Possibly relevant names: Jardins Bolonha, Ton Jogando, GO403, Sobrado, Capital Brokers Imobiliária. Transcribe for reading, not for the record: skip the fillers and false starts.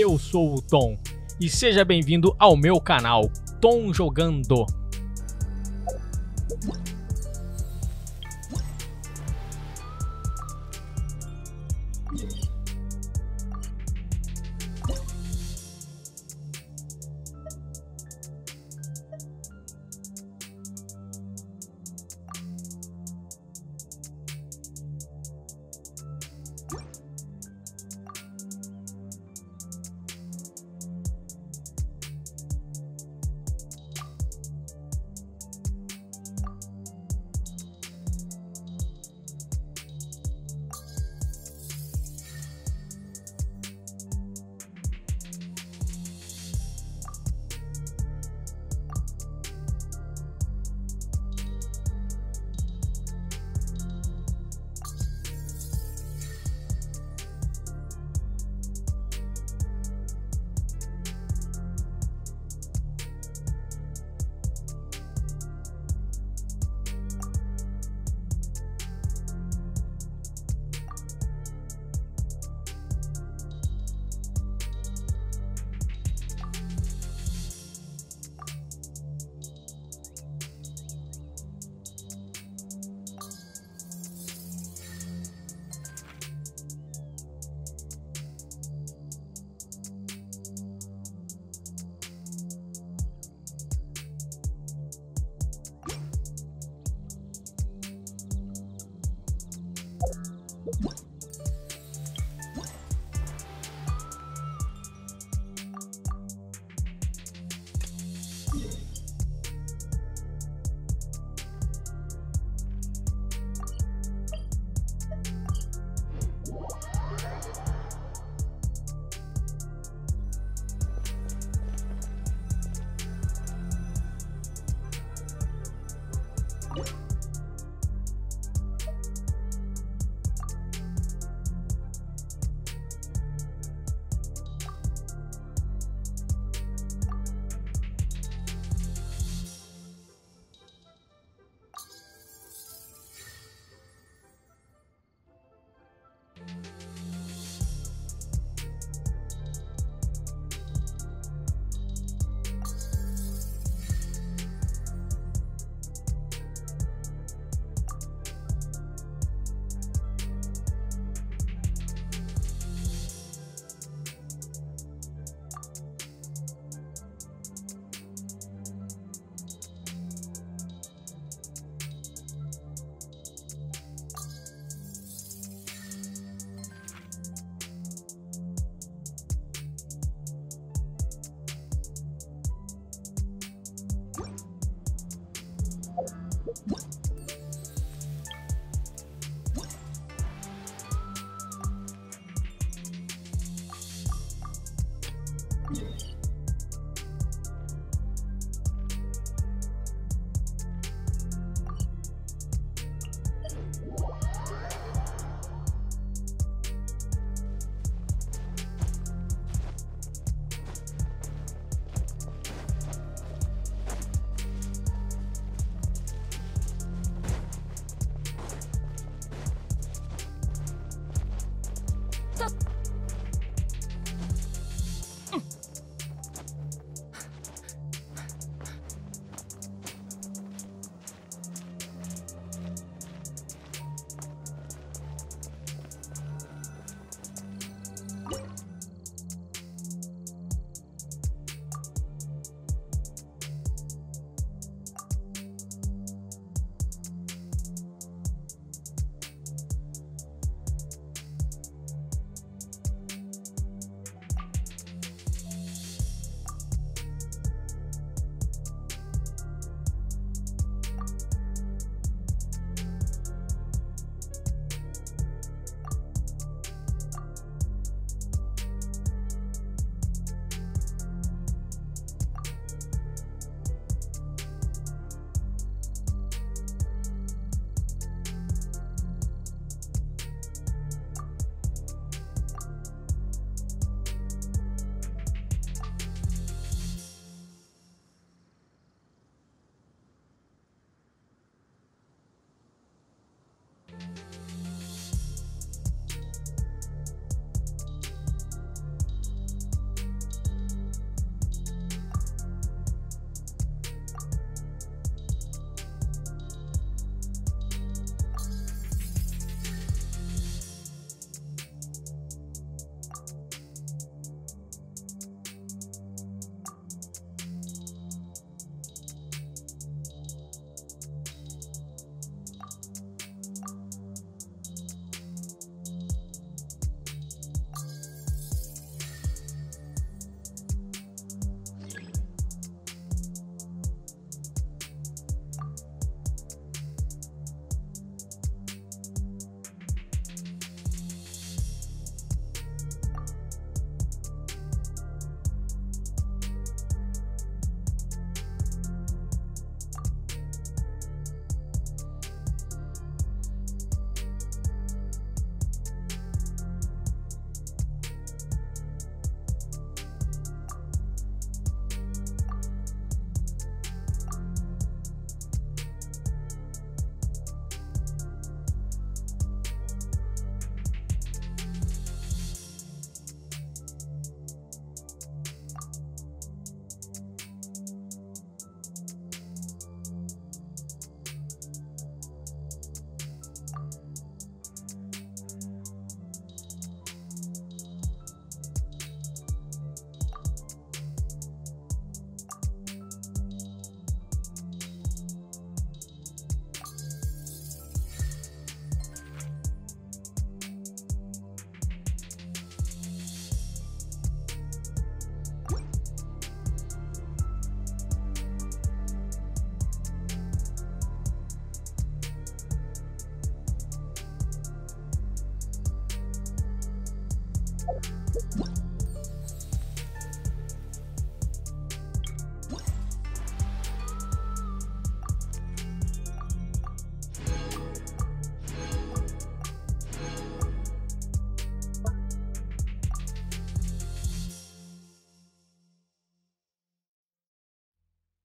eu sou o Ton e seja bem-vindo ao meu canal Ton Jogando.